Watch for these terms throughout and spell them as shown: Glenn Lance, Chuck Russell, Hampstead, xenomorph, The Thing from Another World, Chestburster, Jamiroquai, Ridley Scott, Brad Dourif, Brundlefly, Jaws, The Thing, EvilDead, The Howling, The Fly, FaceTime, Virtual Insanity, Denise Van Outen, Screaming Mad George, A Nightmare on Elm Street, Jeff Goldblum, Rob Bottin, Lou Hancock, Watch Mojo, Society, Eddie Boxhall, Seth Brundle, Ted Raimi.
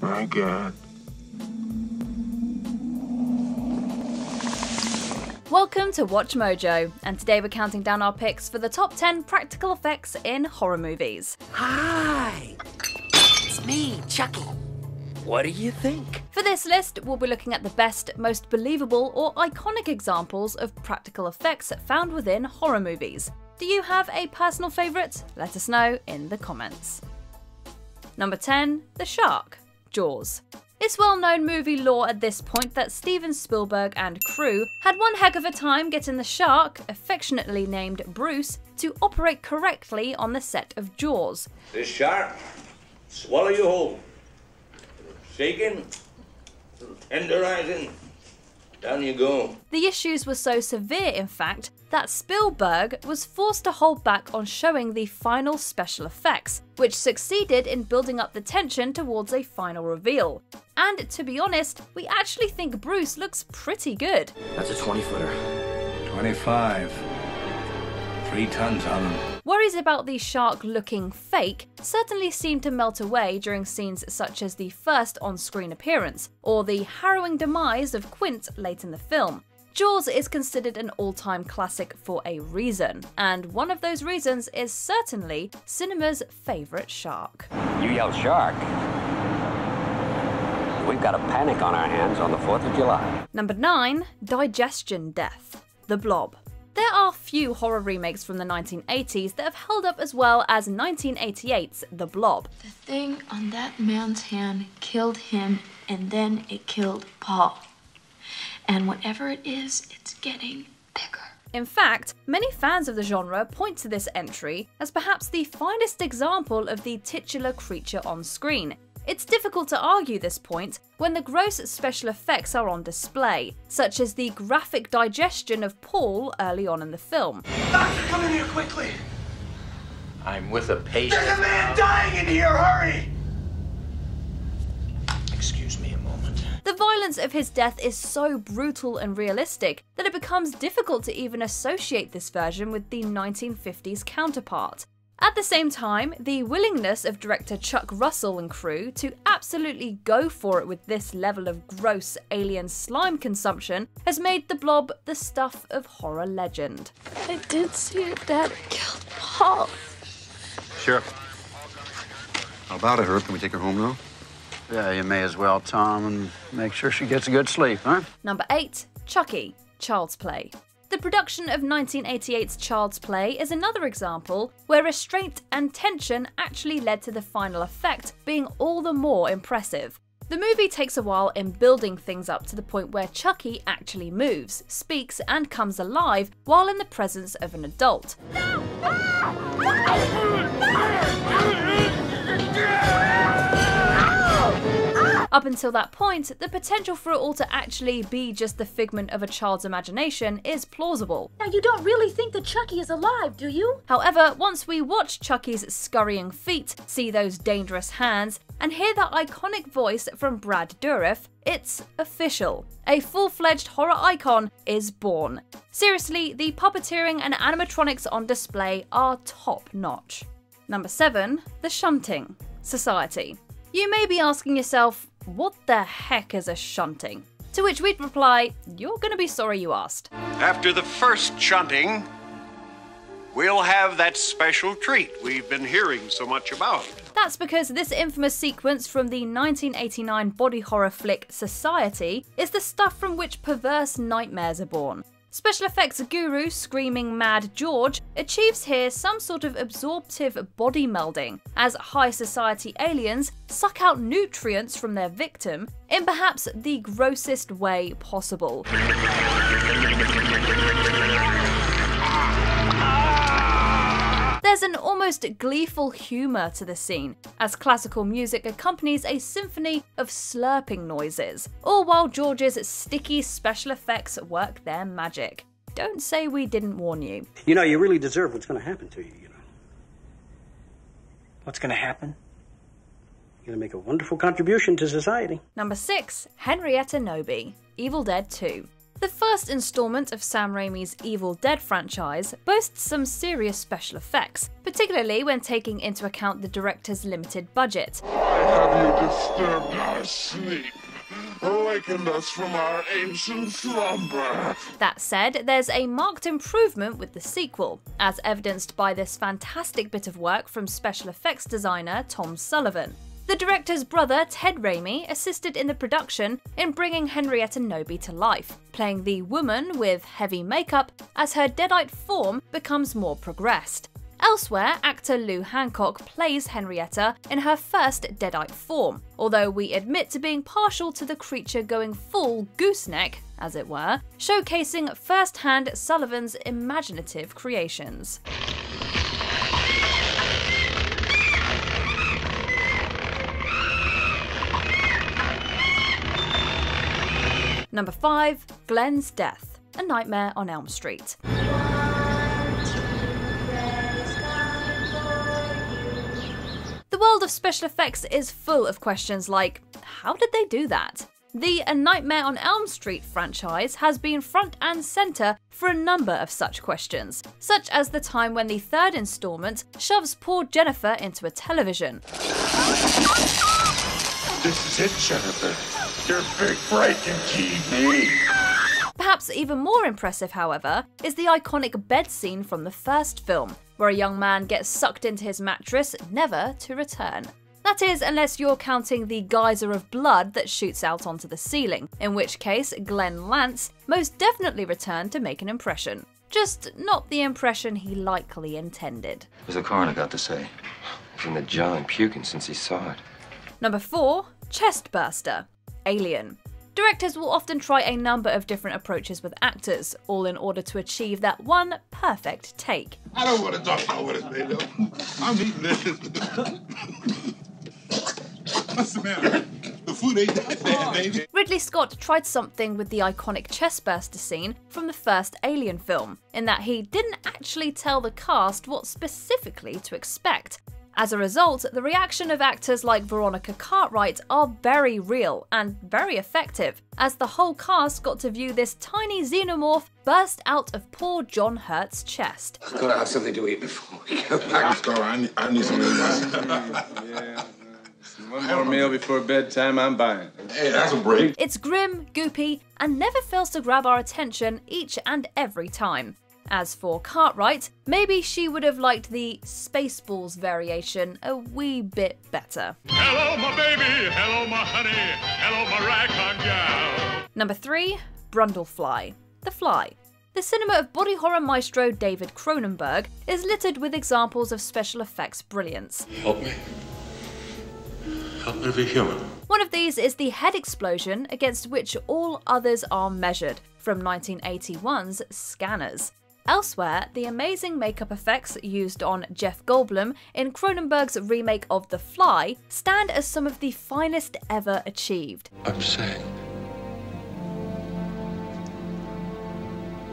My God. Welcome to Watch Mojo, and today we're counting down our picks for the top 10 practical effects in horror movies. Hi, it's me, Chucky. What do you think? For this list, we'll be looking at the best, most believable or iconic examples of practical effects found within horror movies. Do you have a personal favourite? Let us know in the comments. Number 10, The Shark, Jaws. It's well-known movie lore at this point that Steven Spielberg and crew had one heck of a time getting the shark, affectionately named Bruce, to operate correctly on the set of Jaws. This shark swallow you whole, shaking, tenderizing, down you go. The issues were so severe, in fact, that Spielberg was forced to hold back on showing the final special effects, which succeeded in building up the tension towards a final reveal. And to be honest, we actually think Bruce looks pretty good. That's a 20-footer. 25. 3 tons on him. Worries about the shark looking fake certainly seemed to melt away during scenes such as the first on-screen appearance, or the harrowing demise of Quint late in the film. Jaws is considered an all-time classic for a reason, and one of those reasons is certainly cinema's favourite shark. You yell shark, we've got a panic on our hands on the 4th of July. Number 9, Digestion Death, The Blob. There are few horror remakes from the 1980s that have held up as well as 1988's The Blob. The thing on that man's hand killed him, and then it killed Paul. And whatever it is, it's getting bigger. In fact, many fans of the genre point to this entry as perhaps the finest example of the titular creature on screen. It's difficult to argue this point when the gross special effects are on display, such as the graphic digestion of Paul early on in the film. Doctor, come in here quickly! I'm with a patient. There's a man dying in here, hurry! Excuse me a moment. The violence of his death is so brutal and realistic that it becomes difficult to even associate this version with the 1950s counterpart. At the same time, the willingness of director Chuck Russell and crew to absolutely go for it with this level of gross alien slime consumption has made The Blob the stuff of horror legend. I did see your dad killed Paul. Sure. How about it, Herb? Can we take her home now? Yeah, you may as well, Tom, and make sure she gets a good sleep, huh? Number 8, Chucky, Child's Play. The production of 1988's Child's Play is another example where restraint and tension actually led to the final effect being all the more impressive. The movie takes a while in building things up to the point where Chucky actually moves, speaks, and comes alive while in the presence of an adult. Up until that point, the potential for it all to actually be just the figment of a child's imagination is plausible. Now, you don't really think that Chucky is alive, do you? However, once we watch Chucky's scurrying feet, see those dangerous hands, and hear that iconic voice from Brad Dourif, it's official. A full-fledged horror icon is born. Seriously, the puppeteering and animatronics on display are top-notch. Number 7, The Shunting, Society. You may be asking yourself, what the heck is a shunting? To which we'd reply, you're gonna be sorry you asked. After the first shunting, we'll have that special treat we've been hearing so much about. That's because this infamous sequence from the 1989 body horror flick Society is the stuff from which perverse nightmares are born. Special effects guru Screaming Mad George achieves here some sort of absorptive body melding, as high society aliens suck out nutrients from their victim in perhaps the grossest way possible. There's an almost gleeful humour to the scene, as classical music accompanies a symphony of slurping noises, all while George's sticky special effects work their magic. Don't say we didn't warn you. You know, you really deserve what's going to happen to you, you know. What's going to happen? You're going to make a wonderful contribution to society. Number 6, Henrietta Noby, Evil Dead II. The first installment of Sam Raimi's Evil Dead franchise boasts some serious special effects, particularly when taking into account the director's limited budget. have you disturbed our sleep, awakened us from our ancient slumber. That said, there's a marked improvement with the sequel, as evidenced by this fantastic bit of work from special effects designer Tom Sullivan. The director's brother, Ted Raimi, assisted in the production in bringing Henrietta Noby to life, playing the woman with heavy makeup as her deadite form becomes more progressed. Elsewhere, actor Lou Hancock plays Henrietta in her first deadite form, although we admit to being partial to the creature going full gooseneck, as it were, showcasing firsthand Sullivan's imaginative creations. Number 5. Glenn's Death, A Nightmare on Elm Street. The world of special effects is full of questions like, how did they do that? The A Nightmare on Elm Street franchise has been front and centre for a number of such questions, such as the time when the third instalment shoves poor Jennifer into a television. This is it, Jennifer. Your big break in TV. Perhaps even more impressive, however, is the iconic bed scene from the first film, where a young man gets sucked into his mattress, never to return. That is, unless you're counting the geyser of blood that shoots out onto the ceiling, in which case Glenn Lance most definitely returned to make an impression. Just not the impression he likely intended. There's a coroner got to say. He's in the jaw and puking since he saw it. Number 4. Chestburster, Alien. Directors will often try a number of different approaches with actors, all in order to achieve that one perfect take. I don't want to talk about what it's made of. I'm eating this. What's the matter? The food ain't that bad, baby. Ridley Scott tried something with the iconic Chestburster scene from the first Alien film, in that he didn't actually tell the cast what specifically to expect. As a result, the reaction of actors like Veronica Cartwright are very real and very effective, as the whole cast got to view this tiny xenomorph burst out of poor John Hurt's chest. I've got to have something to eat before we go back. I need something to eat. One more meal before bedtime, I'm buying. Hey, that's a break. It's grim, goopy, and never fails to grab our attention each and every time. As for Cartwright, maybe she would have liked the Spaceballs variation a wee bit better. Hello, my baby, hello, my honey, hello, my ragtime gal. Number 3, Brundlefly, The Fly. The cinema of body horror maestro David Cronenberg is littered with examples of special effects brilliance. Help me. Help me be human. One of these is the head explosion against which all others are measured, from 1981's Scanners. Elsewhere, the amazing makeup effects used on Jeff Goldblum in Cronenberg's remake of The Fly stand as some of the finest ever achieved. I'm saying,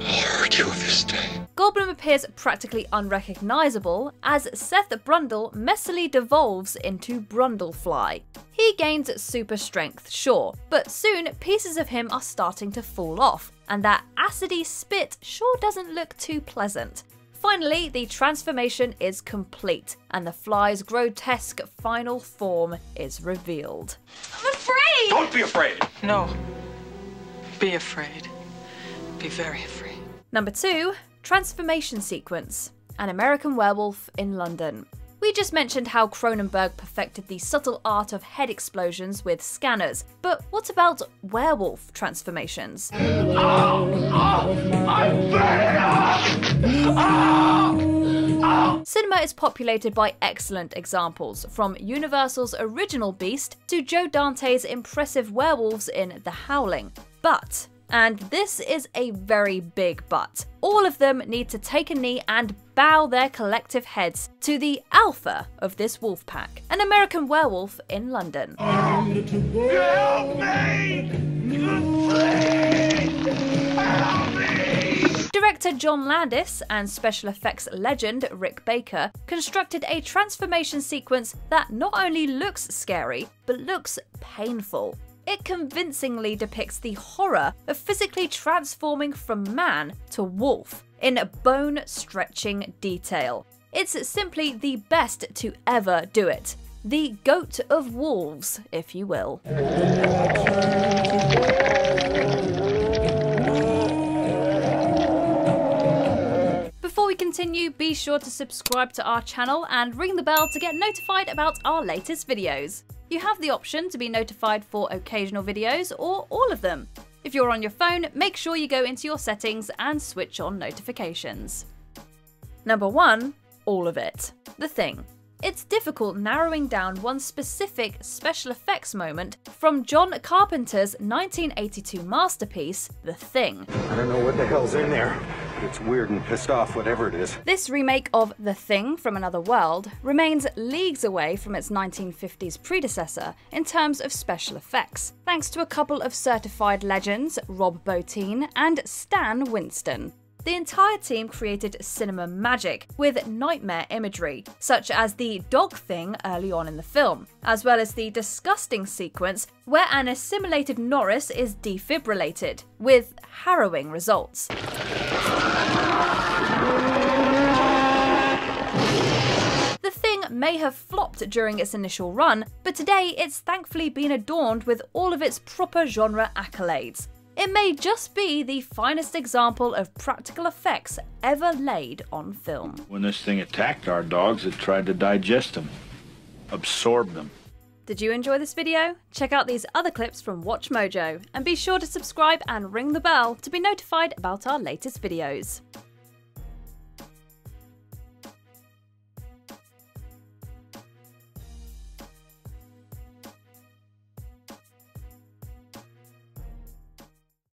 I'll hurt you this day. Goldblum appears practically unrecognisable as Seth Brundle messily devolves into Brundlefly. He gains super strength, sure, but soon pieces of him are starting to fall off, and that acidy spit sure doesn't look too pleasant. Finally, the transformation is complete, and the fly's grotesque final form is revealed. I'm afraid! Don't be afraid! No. Be afraid. Be very afraid. Number 2. Transformation sequence, An American Werewolf in London. We just mentioned how Cronenberg perfected the subtle art of head explosions with Scanners, but what about werewolf transformations? Cinema is populated by excellent examples, from Universal's original Beast to Joe Dante's impressive werewolves in The Howling. But, and this is a very big but, all of them need to take a knee and bow their collective heads to the alpha of this wolf pack, An American Werewolf in London. Help me! Help me! Director John Landis and special effects legend Rick Baker constructed a transformation sequence that not only looks scary, but looks painful. It convincingly depicts the horror of physically transforming from man to wolf in bone-stretching detail. It's simply the best to ever do it. the goat of wolves, if you will. Before we continue, be sure to subscribe to our channel and ring the bell to get notified about our latest videos. You have the option to be notified for occasional videos or all of them. If you're on your phone, make sure you go into your settings and switch on notifications. Number 1. All of it. The Thing. It's difficult narrowing down one specific special effects moment from John Carpenter's 1982 masterpiece, The Thing. I don't know what the hell's in there. It's weird and pissed off, whatever it is. This remake of The Thing from Another World remains leagues away from its 1950s predecessor in terms of special effects, thanks to a couple of certified legends, Rob Bottin and Stan Winston. The entire team created cinema magic with nightmare imagery, such as the dog thing early on in the film, as well as the disgusting sequence where an assimilated Norris is defibrillated, with harrowing results. The Thing may have flopped during its initial run, but today it's thankfully been adorned with all of its proper genre accolades. It may just be the finest example of practical effects ever laid on film. When this thing attacked our dogs, it tried to digest them, absorb them. Did you enjoy this video? Check out these other clips from Watch Mojo, and be sure to subscribe and ring the bell to be notified about our latest videos.